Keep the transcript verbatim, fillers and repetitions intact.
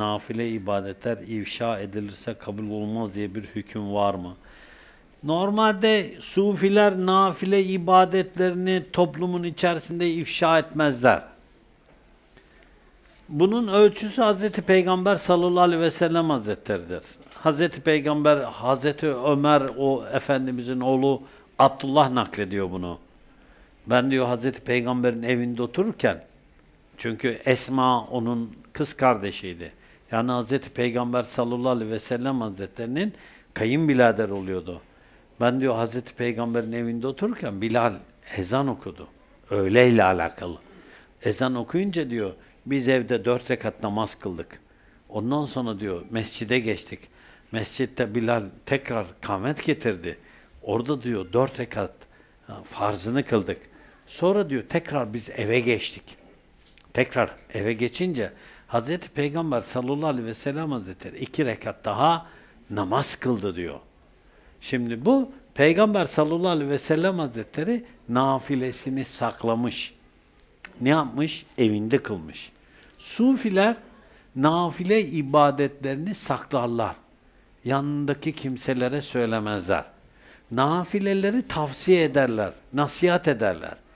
nafile ibadetler ifşa edilirse kabul olmaz diye bir hüküm var mı? Normalde sufiler nafile ibadetlerini toplumun içerisinde ifşa etmezler. Bunun ölçüsü Hz. Peygamber sallallahu aleyhi ve sellem hazretleridir. Hz. Peygamber, Hz. Ömer, o Efendimizin oğlu Abdullah naklediyor bunu. Ben diyor Hz. Peygamber'in evinde otururken, çünkü Esma onun kız kardeşiydi. Yani Hz. Peygamber sallallahu aleyhi ve sellem hazretlerinin kayınbirader oluyordu. Ben diyor Hz. Peygamber'in evinde otururken Bilal ezan okudu. Öğleyle alakalı. Ezan okuyunca diyor, biz evde dört rekat namaz kıldık. Ondan sonra diyor mescide geçtik. Mescitte Bilal tekrar kâmet getirdi. Orada diyor dört rekat farzını kıldık. Sonra diyor tekrar biz eve geçtik. Tekrar eve geçince Hz. Peygamber sallallahu aleyhi ve sellem hazretleri iki rekat daha namaz kıldı diyor. Şimdi bu Peygamber sallallahu aleyhi ve sellem hazretleri nafilesini saklamış. Ne yapmış? Evinde kılmış. Sufiler nafile ibadetlerini saklarlar. Yanındaki kimselere söylemezler. Nafileleri tavsiye ederler, nasihat ederler.